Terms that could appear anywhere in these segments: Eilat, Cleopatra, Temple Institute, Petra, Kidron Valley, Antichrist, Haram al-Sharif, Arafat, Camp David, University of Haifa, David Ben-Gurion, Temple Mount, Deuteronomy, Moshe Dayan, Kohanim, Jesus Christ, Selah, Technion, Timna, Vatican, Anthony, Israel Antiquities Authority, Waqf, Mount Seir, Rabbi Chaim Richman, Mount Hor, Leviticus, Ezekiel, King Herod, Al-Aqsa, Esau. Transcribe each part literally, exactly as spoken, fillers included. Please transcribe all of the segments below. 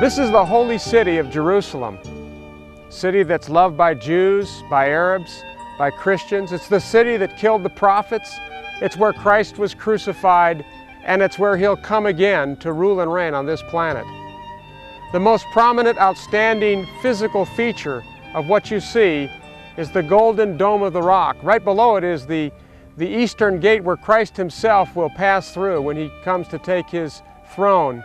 This is the holy city of Jerusalem, a city that's loved by Jews, by Arabs, by Christians. It's the city that killed the prophets. It's where Christ was crucified, and it's where he'll come again to rule and reign on this planet. The most prominent, outstanding physical feature of what you see is the golden dome of the rock. Right below it is the, the eastern gate where Christ himself will pass through when he comes to take his throne.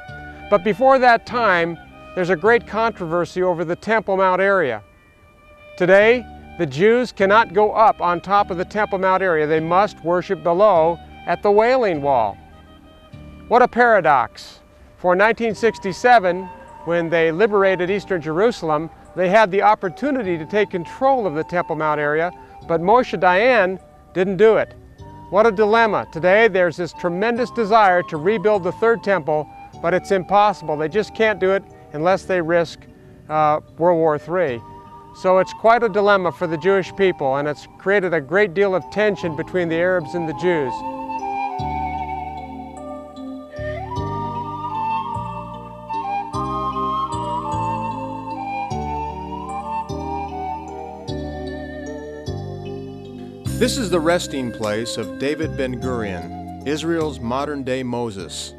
But before that time, there's a great controversy over the Temple Mount area. Today, the Jews cannot go up on top of the Temple Mount area. They must worship below at the Wailing Wall. What a paradox. For nineteen sixty-seven, when they liberated Eastern Jerusalem, they had the opportunity to take control of the Temple Mount area, but Moshe Dayan didn't do it. What a dilemma. Today there's this tremendous desire to rebuild the third temple, but it's impossible. They just can't do it unless they risk uh, World War Three. So it's quite a dilemma for the Jewish people, and it's created a great deal of tension between the Arabs and the Jews. This is the resting place of David Ben-Gurion, Israel's modern-day Moses.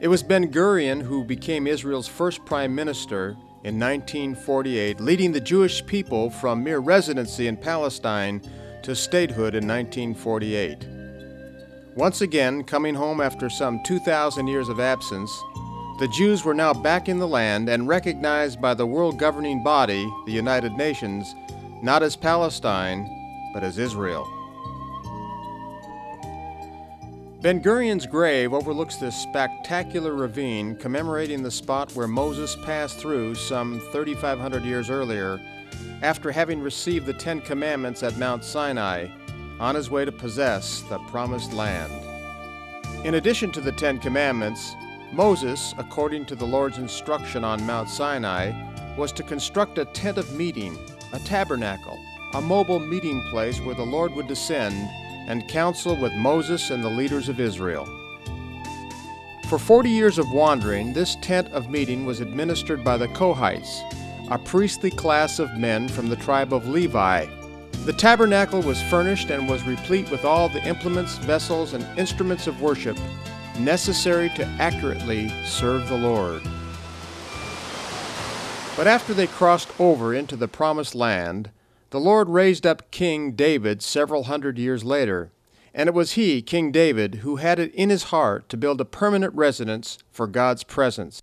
It was Ben-Gurion who became Israel's first prime minister in nineteen forty-eight, leading the Jewish people from mere residency in Palestine to statehood in nineteen forty-eight. Once again, coming home after some two thousand years of absence, the Jews were now back in the land and recognized by the world governing body, the United Nations, not as Palestine, but as Israel. Ben-Gurion's grave overlooks this spectacular ravine commemorating the spot where Moses passed through some thirty-five hundred years earlier after having received the Ten Commandments at Mount Sinai on his way to possess the Promised Land. In addition to the Ten Commandments, Moses, according to the Lord's instruction on Mount Sinai, was to construct a tent of meeting, a tabernacle, a mobile meeting place where the Lord would descend and counsel with Moses and the leaders of Israel. For forty years of wandering, this tent of meeting was administered by the Kohites, a priestly class of men from the tribe of Levi. The tabernacle was furnished and was replete with all the implements, vessels, and instruments of worship necessary to accurately serve the Lord. But after they crossed over into the Promised Land, the Lord raised up King David several hundred years later, and it was he, King David, who had it in his heart to build a permanent residence for God's presence.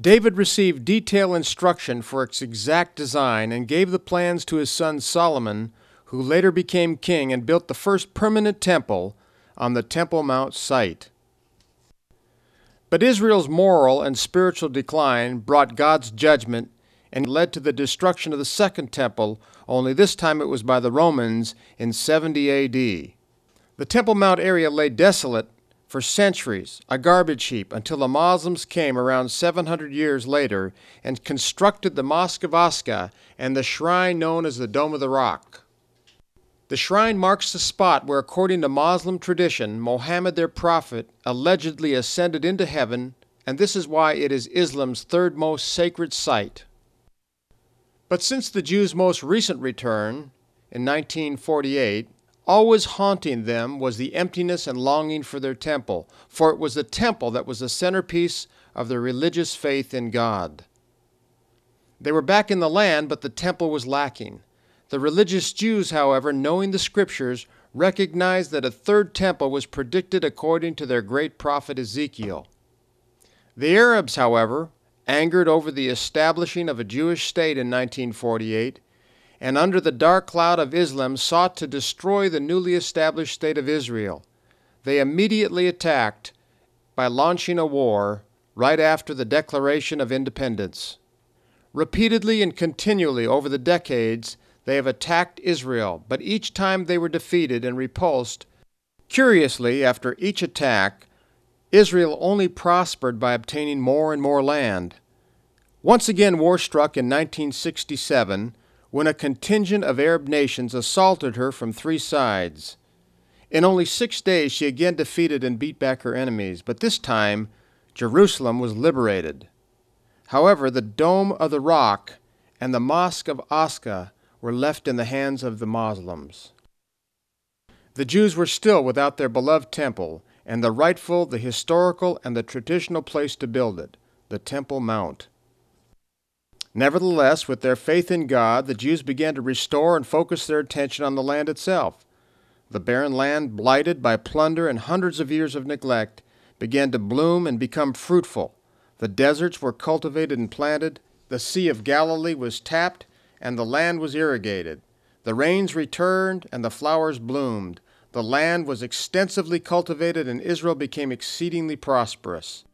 David received detailed instruction for its exact design and gave the plans to his son Solomon, who later became king and built the first permanent temple on the Temple Mount site. But Israel's moral and spiritual decline brought God's judgment and led to the destruction of the Second Temple, only this time it was by the Romans in seventy A D. The Temple Mount area lay desolate for centuries, a garbage heap, until the Muslims came around seven hundred years later and constructed the Mosque of Aqsa and the shrine known as the Dome of the Rock. The shrine marks the spot where, according to Muslim tradition, Mohammed, their prophet, allegedly ascended into heaven, and this is why it is Islam's third most sacred site. But since the Jews' most recent return, in nineteen forty-eight, always haunting them was the emptiness and longing for their temple, for it was the temple that was the centerpiece of their religious faith in God. They were back in the land, but the temple was lacking. The religious Jews, however, knowing the scriptures, recognized that a third temple was predicted according to their great prophet Ezekiel. The Arabs, however, angered over the establishing of a Jewish state in nineteen forty-eight, and under the dark cloud of Islam sought to destroy the newly established state of Israel. They immediately attacked by launching a war right after the Declaration of Independence. Repeatedly and continually over the decades, they have attacked Israel, but each time they were defeated and repulsed. Curiously, after each attack, Israel only prospered by obtaining more and more land. Once again, war struck in nineteen sixty-seven when a contingent of Arab nations assaulted her from three sides. In only six days, she again defeated and beat back her enemies, but this time, Jerusalem was liberated. However, the Dome of the Rock and the Mosque of Osca were left in the hands of the Muslims. The Jews were still without their beloved temple and the rightful, the historical, and the traditional place to build it, the Temple Mount. Nevertheless, with their faith in God, the Jews began to restore and focus their attention on the land itself. The barren land, blighted by plunder and hundreds of years of neglect, began to bloom and become fruitful. The deserts were cultivated and planted, the Sea of Galilee was tapped, and the land was irrigated. The rains returned, and the flowers bloomed. The land was extensively cultivated, and Israel became exceedingly prosperous.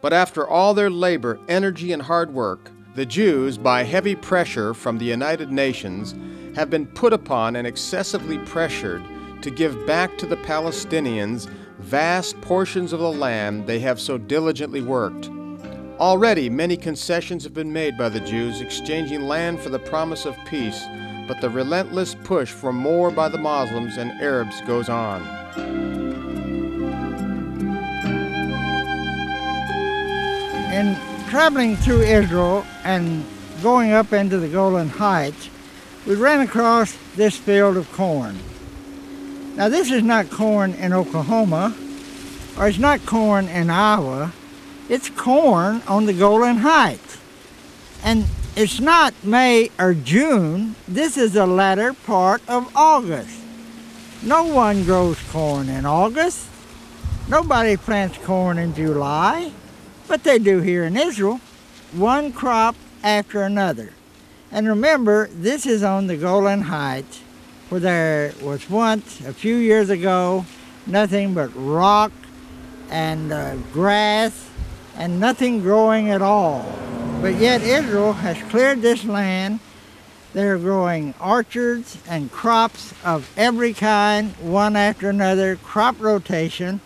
But after all their labor, energy, and hard work, the Jews, by heavy pressure from the United Nations, have been put upon and excessively pressured to give back to the Palestinians vast portions of the land they have so diligently worked. Already, many concessions have been made by the Jews, exchanging land for the promise of peace, but the relentless push for more by the Muslims and Arabs goes on. In traveling through Israel and going up into the Golan Heights, we ran across this field of corn. Now this is not corn in Oklahoma, or it's not corn in Iowa, it's corn on the Golan Heights. And it's not May or June, this is the latter part of August. No one grows corn in August, nobody plants corn in July, but they do here in Israel, one crop after another. And remember, this is on the Golan Heights, where there was once, a few years ago, nothing but rock and uh, grass and nothing growing at all. But yet Israel has cleared this land. They're growing orchards and crops of every kind, one after another, crop rotation.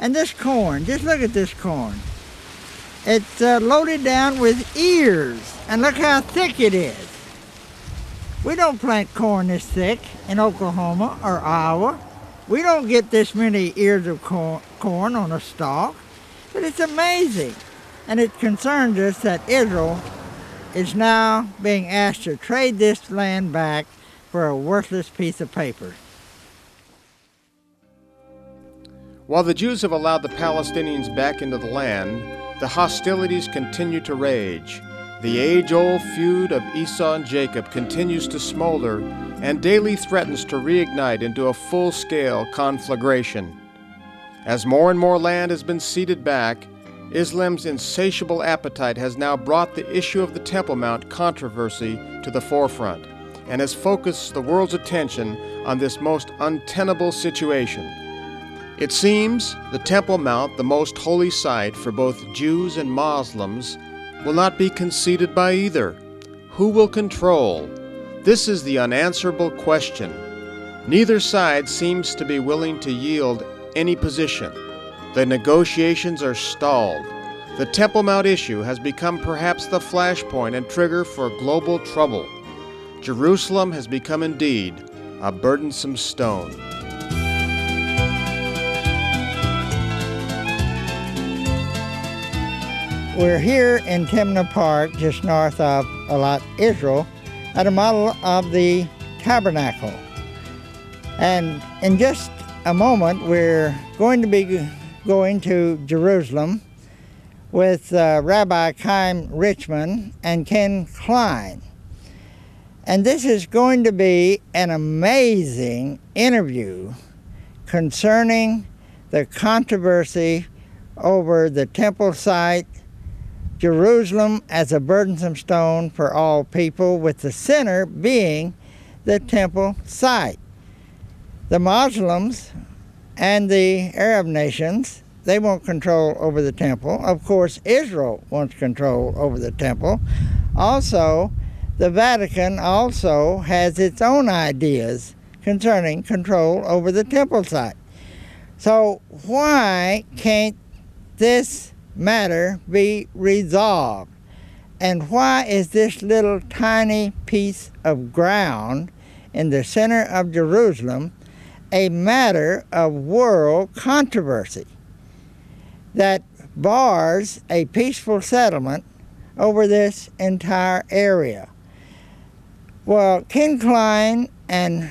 And this corn, just look at this corn. It's uh, loaded down with ears, and look how thick it is. We don't plant corn this thick in Oklahoma or Iowa. We don't get this many ears of cor corn on a stalk, but it's amazing. And it concerns us that Israel is now being asked to trade this land back for a worthless piece of paper. While the Jews have allowed the Palestinians back into the land, the hostilities continue to rage. The age-old feud of Esau and Jacob continues to smolder and daily threatens to reignite into a full-scale conflagration. As more and more land has been ceded back, Islam's insatiable appetite has now brought the issue of the Temple Mount controversy to the forefront and has focused the world's attention on this most untenable situation. It seems the Temple Mount, the most holy site for both Jews and Muslims, will not be conceded by either. Who will control? This is the unanswerable question. Neither side seems to be willing to yield any position. The negotiations are stalled. The Temple Mount issue has become perhaps the flashpoint and trigger for global trouble. Jerusalem has become indeed a burdensome stone. We're here in Timna Park, just north of Eilat, Israel, at a model of the tabernacle. And in just a moment, we're going to be going to Jerusalem with uh, Rabbi Chaim Richman and Ken Klein. And this is going to be an amazing interview concerning the controversy over the temple site, Jerusalem as a burdensome stone for all people, with the center being the temple site. The Muslims and the Arab nations, they want control over the temple. Of course, Israel wants control over the temple. Also, the Vatican also has its own ideas concerning control over the temple site. So why can't this matter be resolved? And why is this little tiny piece of ground in the center of Jerusalem a matter of world controversy that bars a peaceful settlement over this entire area. Well, Ken Klein and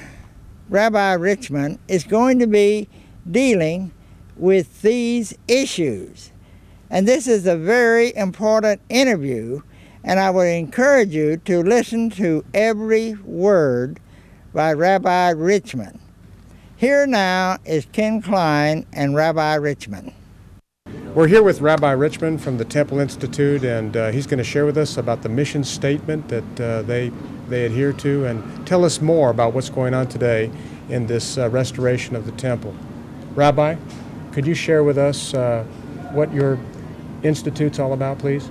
Rabbi Richman is going to be dealing with these issues. And this is a very important interview, and I would encourage you to listen to every word by Rabbi Richman. Here now is Ken Klein and Rabbi Richman. We're here with Rabbi Richman from the Temple Institute, and uh, he's going to share with us about the mission statement that uh, they, they adhere to, and tell us more about what's going on today in this uh, restoration of the temple. Rabbi, could you share with us uh, what your institute's all about, please?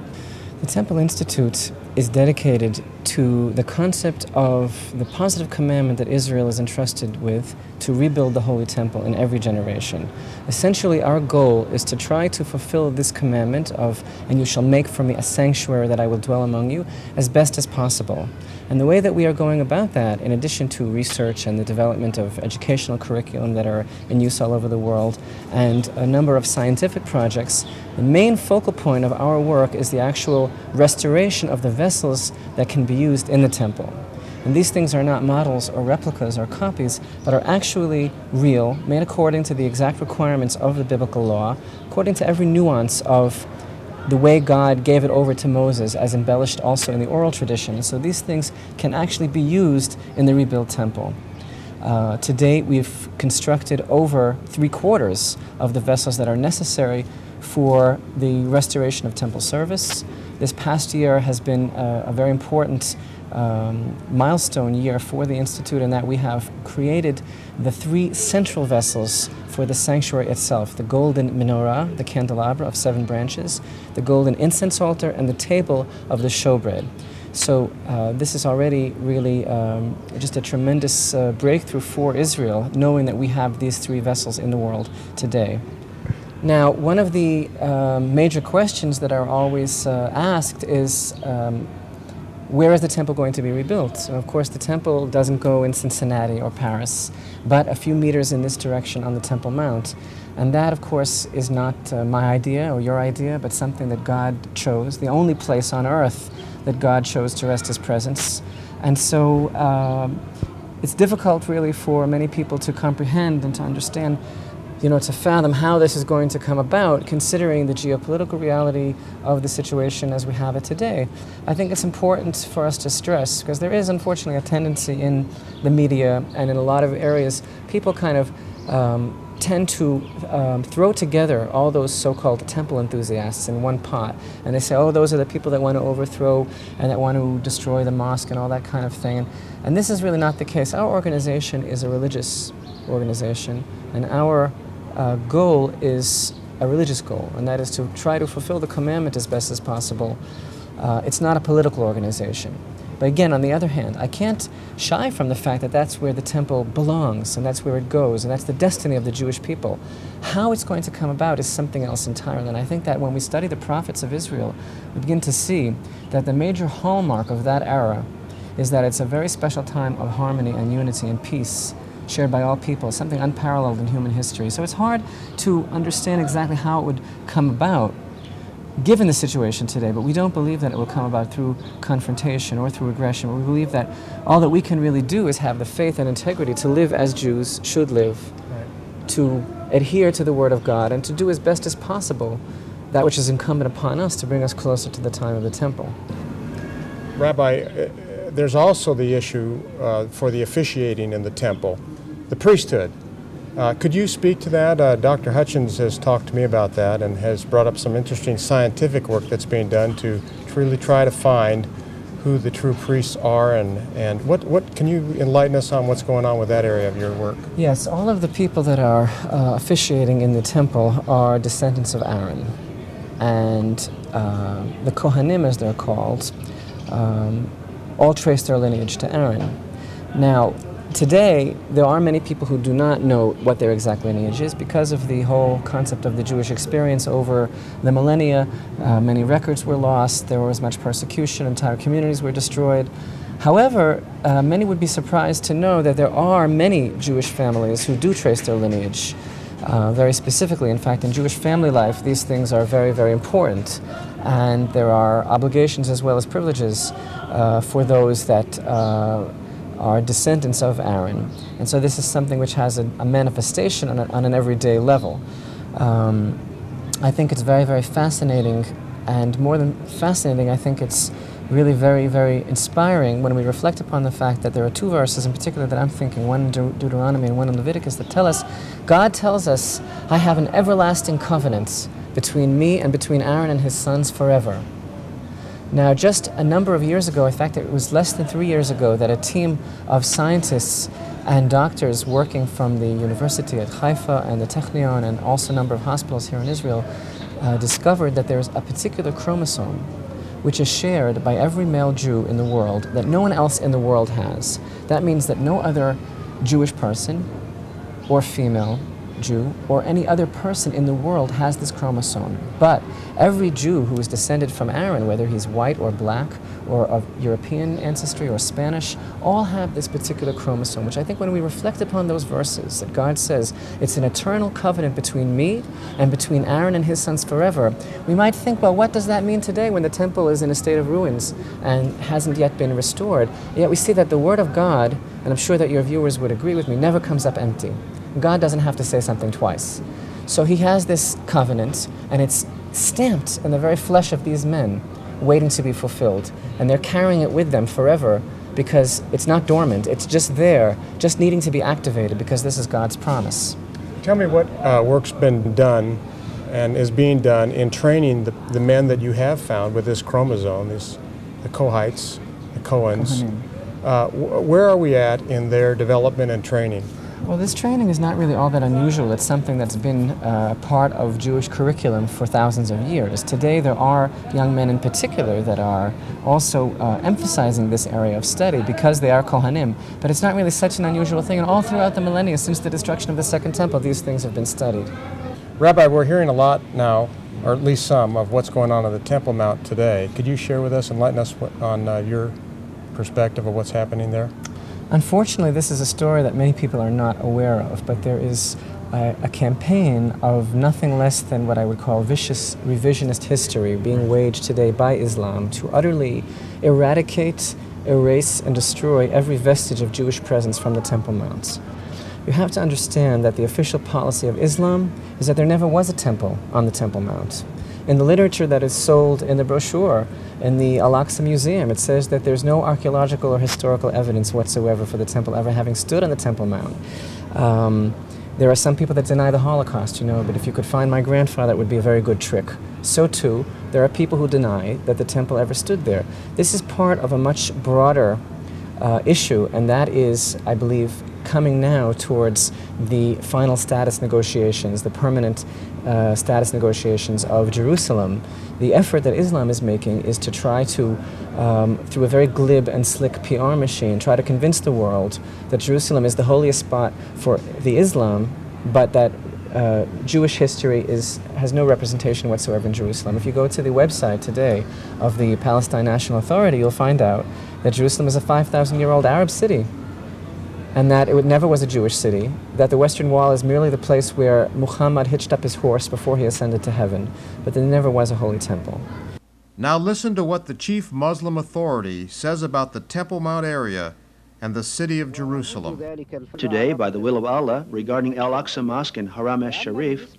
The Temple Institute is dedicated to the concept of the positive commandment that Israel is entrusted with to rebuild the Holy Temple in every generation. Essentially, our goal is to try to fulfill this commandment of, and you shall make for me a sanctuary that I will dwell among you, as best as possible. And the way that we are going about that, in addition to research and the development of educational curriculum that are in use all over the world, and a number of scientific projects, the main focal point of our work is the actual restoration of the vessels that can be used in the temple. And these things are not models or replicas or copies, but are actually real, made according to the exact requirements of the biblical law, according to every nuance of the way God gave it over to Moses, as embellished also in the oral tradition. So these things can actually be used in the rebuilt temple. Uh, to date, we've constructed over three quarters of the vessels that are necessary for the restoration of temple service. This past year has been a, a very important um, milestone year for the Institute, in that we have created the three central vessels for the sanctuary itself: the golden menorah, the candelabra of seven branches, the golden incense altar, and the table of the showbread. So uh, this is already really um, just a tremendous uh, breakthrough for Israel, knowing that we have these three vessels in the world today. Now, one of the uh, major questions that are always uh, asked is, um, where is the temple going to be rebuilt? So of course, the temple doesn't go in Cincinnati or Paris, but a few meters in this direction on the Temple Mount. And that, of course, is not uh, my idea or your idea, but something that God chose, the only place on earth that God chose to rest His presence. And so uh, it's difficult, really, for many people to comprehend and to understand, you know, to fathom how this is going to come about, considering the geopolitical reality of the situation as we have it today. I think it's important for us to stress, because there is, unfortunately, a tendency in the media and in a lot of areas, people kind of um, tend to um, throw together all those so-called temple enthusiasts in one pot. And they say, oh, those are the people that want to overthrow and that want to destroy the mosque and all that kind of thing. And, and this is really not the case. Our organization is a religious organization, and our Uh, goal is a religious goal, and that is to try to fulfill the commandment as best as possible. Uh, it's not a political organization. But again, on the other hand, I can't shy from the fact that that's where the temple belongs, and that's where it goes, and that's the destiny of the Jewish people. How it's going to come about is something else entirely. And I think that when we study the prophets of Israel, we begin to see that the major hallmark of that era is that it's a very special time of harmony and unity and peace, shared by all people, something unparalleled in human history. So it's hard to understand exactly how it would come about, given the situation today, but we don't believe that it will come about through confrontation or through aggression. We believe that all that we can really do is have the faith and integrity to live as Jews should live, right, to adhere to the Word of God, and to do as best as possible that which is incumbent upon us to bring us closer to the time of the temple. Rabbi, uh, there's also the issue uh, for the officiating in the temple, the priesthood. Uh, could you speak to that? Uh, Doctor Hutchins has talked to me about that and has brought up some interesting scientific work that's being done to really try to find who the true priests are, and, and what, what can you enlighten us on what's going on with that area of your work? Yes, all of the people that are uh, officiating in the temple are descendants of Aaron, and uh, the Kohanim, as they're called, um, all trace their lineage to Aaron. Now, today, there are many people who do not know what their exact lineage is because of the whole concept of the Jewish experience over the millennia. Uh, many records were lost, there was much persecution, entire communities were destroyed. However, uh, many would be surprised to know that there are many Jewish families who do trace their lineage Uh, very specifically, in fact, in Jewish family life, these things are very, very important. And there are obligations as well as privileges uh, for those that uh, are descendants of Aaron. And so this is something which has a, a manifestation on, a, on an everyday level. Um, I think it's very, very fascinating, and more than fascinating, I think it's really very, very inspiring when we reflect upon the fact that there are two verses in particular that I'm thinking, one in De- Deuteronomy and one in Leviticus, that tell us, God tells us, I have an everlasting covenant between me and between Aaron and his sons forever. Now, just a number of years ago, in fact, it was less than three years ago, that a team of scientists and doctors working from the University of Haifa and the Technion and also a number of hospitals here in Israel uh, discovered that there is a particular chromosome which is shared by every male Jew in the world that no one else in the world has. That means that no other Jewish person or female Jew or any other person in the world has this chromosome. But every Jew who is descended from Aaron, whether he's white or black or of European ancestry or Spanish, all have this particular chromosome, which I think when we reflect upon those verses that God says, it's an eternal covenant between me and between Aaron and his sons forever, we might think, well, what does that mean today when the temple is in a state of ruins and hasn't yet been restored? Yet we see that the Word of God, and I'm sure that your viewers would agree with me, never comes up empty. God doesn't have to say something twice. So he has this covenant, and it's stamped in the very flesh of these men, waiting to be fulfilled. And they're carrying it with them forever, because it's not dormant, it's just there, just needing to be activated, because this is God's promise. Tell me what uh, work's been done and is being done in training the, the men that you have found with this chromosome, these, the Kohites, the Cohens. Uh, where are we at in their development and training? Well, this training is not really all that unusual. It's something that's been uh, part of Jewish curriculum for thousands of years. Today, there are young men in particular that are also uh, emphasizing this area of study because they are Kohanim. But it's not really such an unusual thing. And all throughout the millennia, since the destruction of the Second Temple, these things have been studied. Rabbi, we're hearing a lot now, or at least some, of what's going on at the Temple Mount today. Could you share with us, enlighten us what, on uh, your perspective of what's happening there? Unfortunately, this is a story that many people are not aware of, but there is a, a campaign of nothing less than what I would call vicious revisionist history being waged today by Islam to utterly eradicate, erase, and destroy every vestige of Jewish presence from the Temple Mount. You have to understand that the official policy of Islam is that there never was a temple on the Temple Mount. In the literature that is sold in the brochure, in the Al-Aqsa Museum, it says that there's no archaeological or historical evidence whatsoever for the temple ever having stood on the Temple Mount. Um, there are some people that deny the Holocaust, you know, but if you could find my grandfather, it would be a very good trick. So too, there are people who deny that the temple ever stood there. This is part of a much broader uh, issue, and that is, I believe, coming now towards the final status negotiations, the permanent uh, status negotiations of Jerusalem. The effort that Islam is making is to try to, um, through a very glib and slick P R machine, try to convince the world that Jerusalem is the holiest spot for the Islam, but that uh, Jewish history is, has no representation whatsoever in Jerusalem. If you go to the website today of the Palestine National Authority, you'll find out that Jerusalem is a five thousand year old Arab city, and that it would, never was a Jewish city, that the Western Wall is merely the place where Muhammad hitched up his horse before he ascended to heaven, but there never was a holy temple. Now listen to what the chief Muslim authority says about the Temple Mount area and the city of Jerusalem. Today, by the will of Allah, regarding Al-Aqsa Mosque and Haram al-Sharif,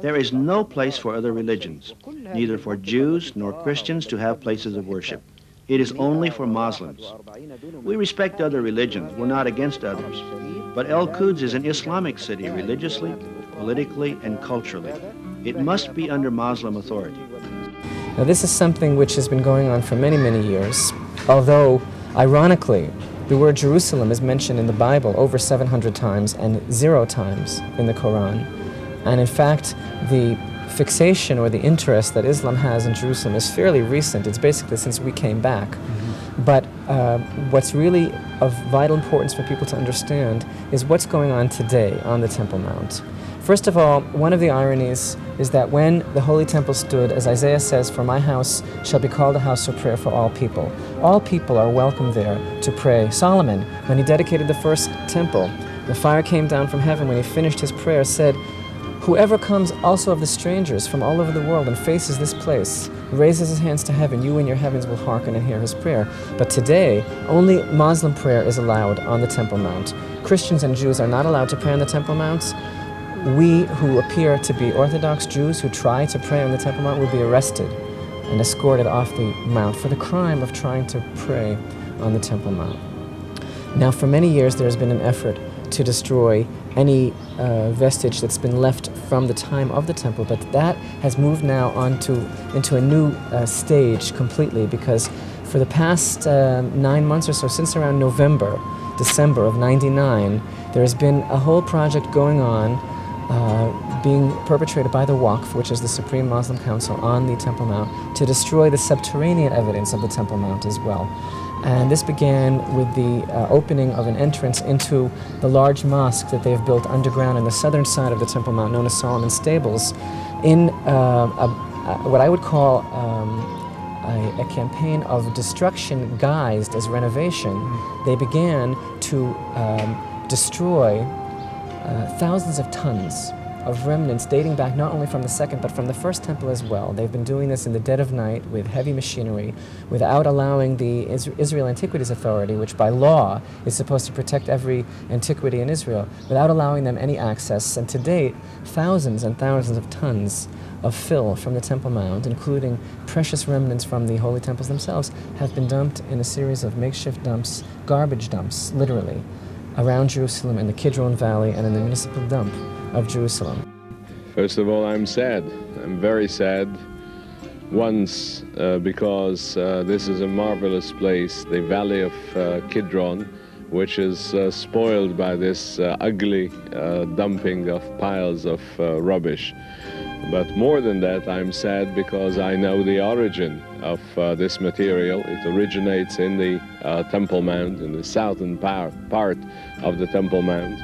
there is no place for other religions, neither for Jews nor Christians to have places of worship. It is only for Muslims. We respect other religions, we're not against others. But El Quds is an Islamic city religiously, politically, and culturally. It must be under Muslim authority. Now this is something which has been going on for many, many years, although, ironically, the word Jerusalem is mentioned in the Bible over seven hundred times and zero times in the Quran. And in fact, the fixation or the interest that Islam has in Jerusalem is fairly recent. It's basically since we came back. Mm-hmm. But uh, what's really of vital importance for people to understand is what's going on today on the Temple Mount. First of all, one of the ironies is that when the Holy Temple stood, as Isaiah says, for my house shall be called a house of prayer for all people. All people are welcome there to pray. Solomon, when he dedicated the first temple, the fire came down from heaven when he finished his prayer, said, Whoever comes also of the strangers from all over the world and faces this place, raises his hands to heaven, you and your heavens will hearken and hear his prayer. But today, only Muslim prayer is allowed on the Temple Mount. Christians and Jews are not allowed to pray on the Temple Mounts. We who appear to be Orthodox Jews who try to pray on the Temple Mount will be arrested and escorted off the Mount for the crime of trying to pray on the Temple Mount. Now, for many years, there has been an effort to destroy any uh, vestige that's been left from the time of the temple, but that has moved now onto into a new uh, stage completely, because for the past uh, nine months or so, since around November, December of ninety-nine, there has been a whole project going on uh, being perpetrated by the Waqf, which is the Supreme Muslim Council on the Temple Mount, to destroy the subterranean evidence of the Temple Mount as well. And this began with the uh, opening of an entrance into the large mosque that they have built underground on the southern side of the Temple Mount, known as Solomon Stables, in uh, a, a, what I would call um, a, a campaign of destruction guised as renovation. Mm-hmm. They began to um, destroy uh, thousands of tons of remnants dating back not only from the second but from the first temple as well. They've been doing this in the dead of night with heavy machinery without allowing the Israel Antiquities Authority, which by law is supposed to protect every antiquity in Israel, without allowing them any access. And to date, thousands and thousands of tons of fill from the Temple Mount, including precious remnants from the holy temples themselves, have been dumped in a series of makeshift dumps, garbage dumps, literally, around Jerusalem, in the Kidron Valley, and in the municipal dump of Jerusalem. First of all, I'm sad. I'm very sad. Once, uh, because uh, this is a marvelous place, the Valley of uh, Kidron, which is uh, spoiled by this uh, ugly uh, dumping of piles of uh, rubbish. But more than that, I'm sad because I know the origin of uh, this material. It originates in the uh, Temple Mount, in the southern par part of the Temple Mount.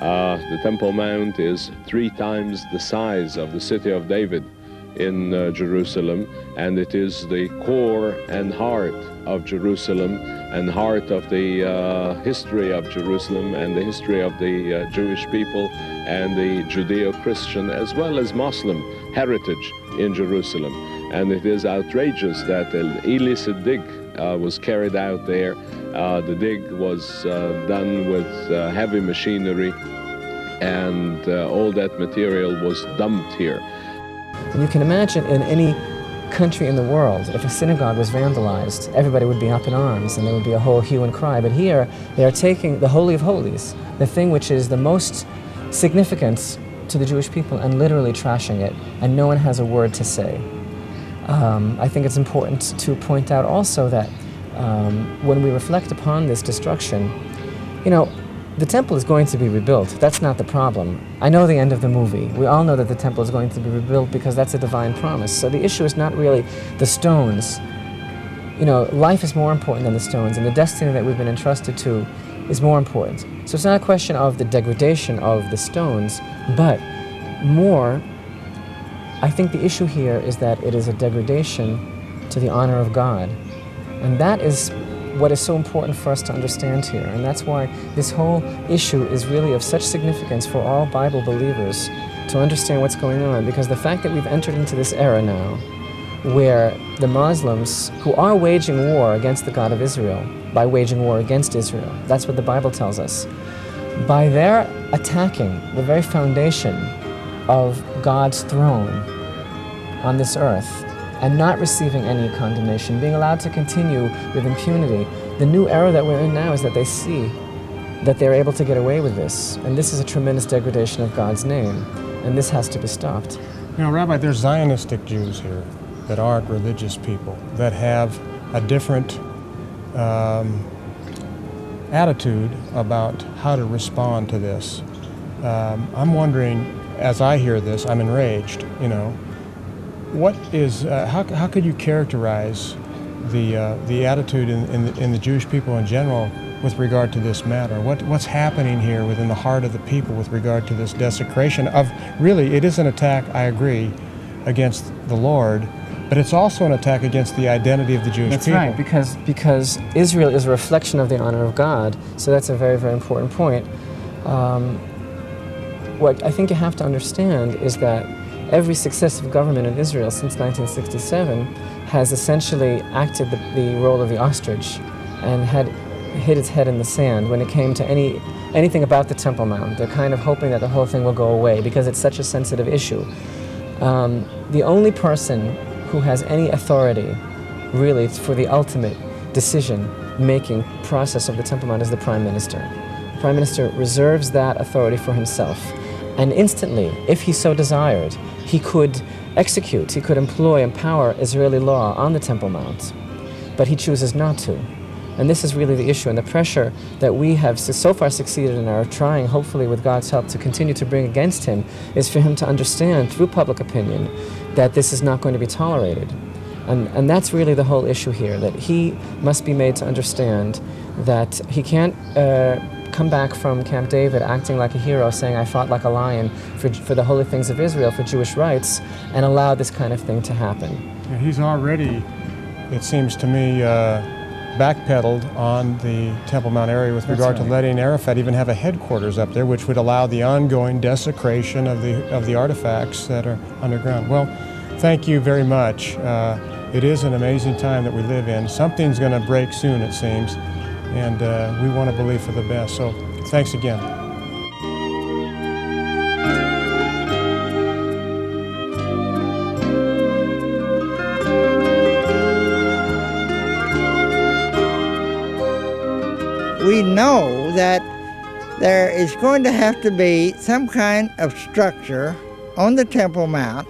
Uh, the Temple Mount is three times the size of the city of David in uh, Jerusalem, and it is the core and heart of Jerusalem and heart of the uh, history of Jerusalem and the history of the uh, Jewish people and the Judeo-Christian as well as Muslim heritage in Jerusalem. And it is outrageous that an illicit dig Uh, was carried out there. Uh, the dig was uh, done with uh, heavy machinery, and uh, all that material was dumped here. And you can imagine, in any country in the world, if a synagogue was vandalized, everybody would be up in arms and there would be a whole hue and cry. But here, they are taking the Holy of Holies, the thing which is the most significant to the Jewish people, and literally trashing it, and no one has a word to say. Um, I think it's important to point out also that um, when we reflect upon this destruction, you know, the temple is going to be rebuilt. That's not the problem. I know the end of the movie. We all know that the temple is going to be rebuilt because that's a divine promise. So the issue is not really the stones. You know, life is more important than the stones, and the destiny that we've been entrusted to is more important. So it's not a question of the degradation of the stones, but more, I think the issue here is that it is a degradation to the honor of God. And that is what is so important for us to understand here. And that's why this whole issue is really of such significance for all Bible believers to understand what's going on. Because the fact that we've entered into this era now where the Muslims, who are waging war against the God of Israel, by waging war against Israel, that's what the Bible tells us, by their attacking the very foundation of God's throne on this earth and not receiving any condemnation, being allowed to continue with impunity. The new era that we're in now is that they see that they're able to get away with this. And this is a tremendous degradation of God's name. And this has to be stopped. You know, Rabbi, there's Zionistic Jews here that aren't religious people, that have a different um, attitude about how to respond to this. Um, I'm wondering, as I hear this, I'm enraged, you know. What is, uh, how, how could you characterize the, uh, the attitude in, in, the, in the Jewish people in general with regard to this matter? What, what's happening here within the heart of the people with regard to this desecration of, really, it is an attack, I agree, against the Lord, but it's also an attack against the identity of the Jewish that's people. That's right, because, because Israel is a reflection of the honor of God, so that's a very, very important point. Um, What I think you have to understand is that every successive government in Israel since nineteen sixty-seven has essentially acted the, the role of the ostrich and had hit its head in the sand when it came to any anything about the Temple Mount. They're kind of hoping that the whole thing will go away because it's such a sensitive issue. Um, the only person who has any authority, really, for the ultimate decision-making process of the Temple Mount is the Prime Minister. The Prime Minister reserves that authority for himself. And instantly, if he so desired, he could execute, he could employ and empower Israeli law on the Temple Mount. But he chooses not to. And this is really the issue, and the pressure that we have so far succeeded in our trying, hopefully with God's help, to continue to bring against him is for him to understand through public opinion that this is not going to be tolerated. And, and that's really the whole issue here, that he must be made to understand that he can't uh, come back from Camp David acting like a hero, saying, I fought like a lion for, for the holy things of Israel, for Jewish rights, and allow this kind of thing to happen. Yeah, he's already, it seems to me, uh backpedaled on the Temple Mount area with regard right. to letting Arafat even have a headquarters up there, which would allow the ongoing desecration of the of the artifacts that are underground. Well, thank you very much. Uh, it is an amazing time that we live in. Something's going to break soon, it seems, and uh, we want to believe for the best. So, thanks again. We know that there is going to have to be some kind of structure on the Temple Mount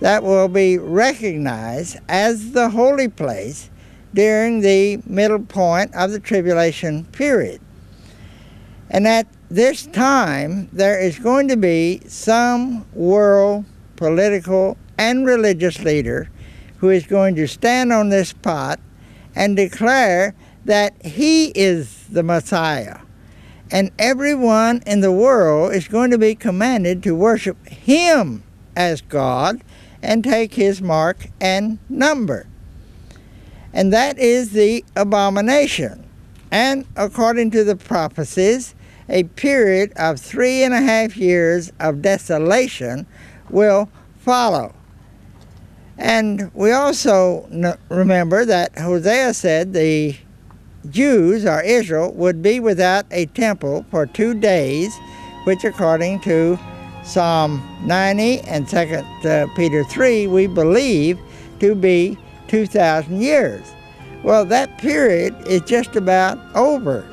that will be recognized as the holy place during the middle point of the tribulation period. And at this time, there is going to be some world political and religious leader who is going to stand on this spot and declare that he is the Messiah, and everyone in the world is going to be commanded to worship him as God and take his mark and number. And that is the abomination. And according to the prophecies, a period of three and a half years of desolation will follow. And we also remember that Hosea said the Jews, or Israel, would be without a temple for two days, which according to Psalm ninety and Second Peter three, we believe to be two thousand years. Well, that period is just about over.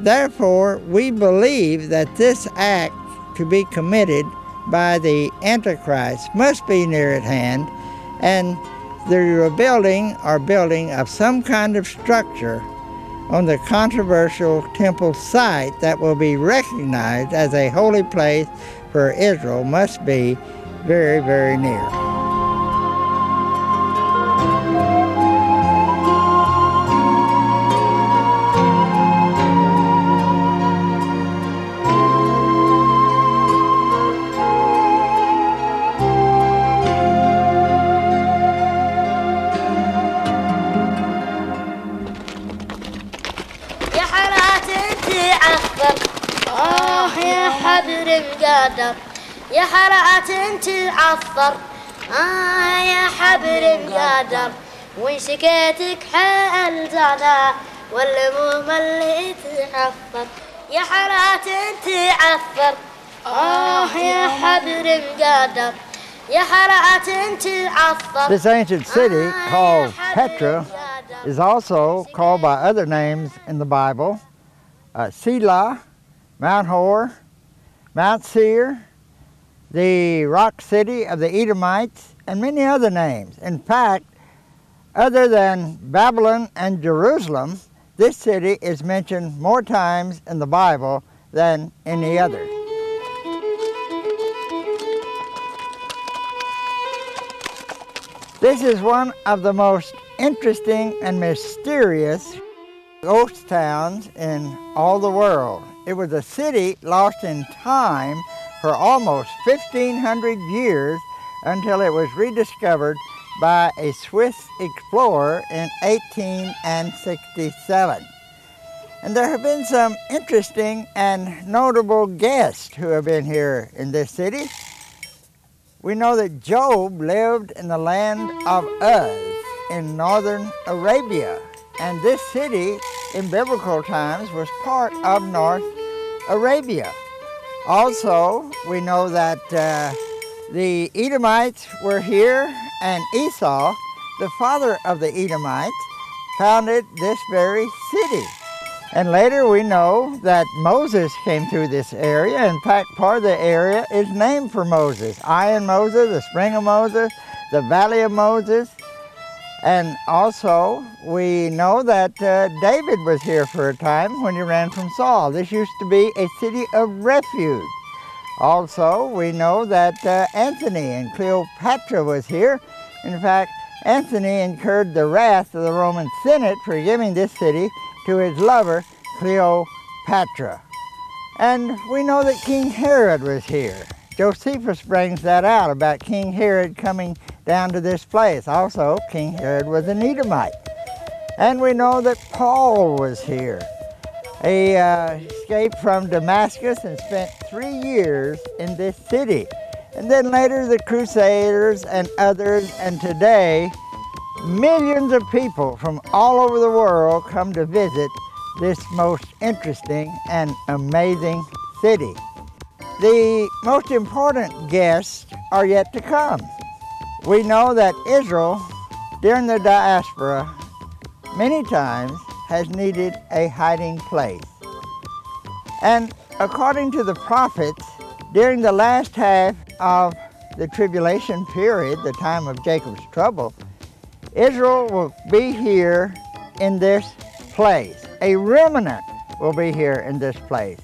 Therefore, we believe that this act to be committed by the Antichrist must be near at hand, and the rebuilding or building of some kind of structure on the controversial temple site that will be recognized as a holy place for Israel must be very, very near. يا حرقت انت عفر آه يا حبر مقادر وين شكيتك حقل زعلان والهموم اللي تحفر يا حرقت انت عفر آه يا حبر مقادر يا حرقت انت عفر. This ancient city called Petra is also called by other names in the Bible, uh, Selah, Mount Hor, Mount Seir, the rock city of the Edomites, and many other names. In fact, other than Babylon and Jerusalem, this city is mentioned more times in the Bible than any other. This is one of the most interesting and mysterious ghost towns in all the world. It was a city lost in time for almost fifteen hundred years until it was rediscovered by a Swiss explorer in eighteen sixty-seven. And there have been some interesting and notable guests who have been here in this city. We know that Job lived in the land of Uz in northern Arabia, and this city in biblical times was part of North Arabia. Also, we know that uh, the Edomites were here, and Esau, the father of the Edomites, founded this very city. And later we know that Moses came through this area. In fact, part of the area is named for Moses. Iron Moses, the Spring of Moses, the Valley of Moses. And also we know that uh, David was here for a time when he ran from Saul. This used to be a city of refuge. Also, we know that uh, Anthony and Cleopatra was here. In fact, Anthony incurred the wrath of the Roman Senate for giving this city to his lover, Cleopatra. And we know that King Herod was here. Josephus brings that out about King Herod coming down to this place. Also, King Herod was an Edomite. And we know that Paul was here. He uh, escaped from Damascus and spent three years in this city. And then later the Crusaders and others, and today, millions of people from all over the world come to visit this most interesting and amazing city. The most important guests are yet to come. We know that Israel, during the diaspora, many times has needed a hiding place. And according to the prophets, during the last half of the tribulation period, the time of Jacob's trouble, Israel will be here in this place. A remnant will be here in this place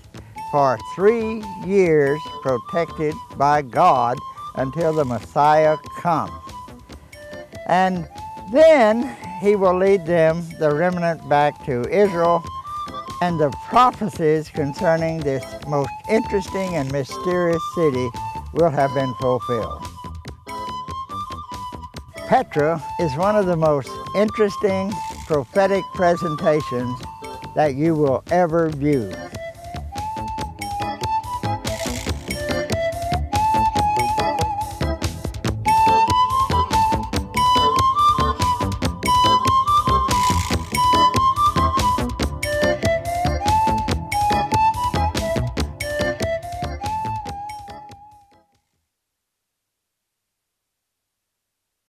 for three years, protected by God until the Messiah comes. And then he will lead them, the remnant, back to Israel, and the prophecies concerning this most interesting and mysterious city will have been fulfilled. Petra is one of the most interesting prophetic presentations that you will ever view.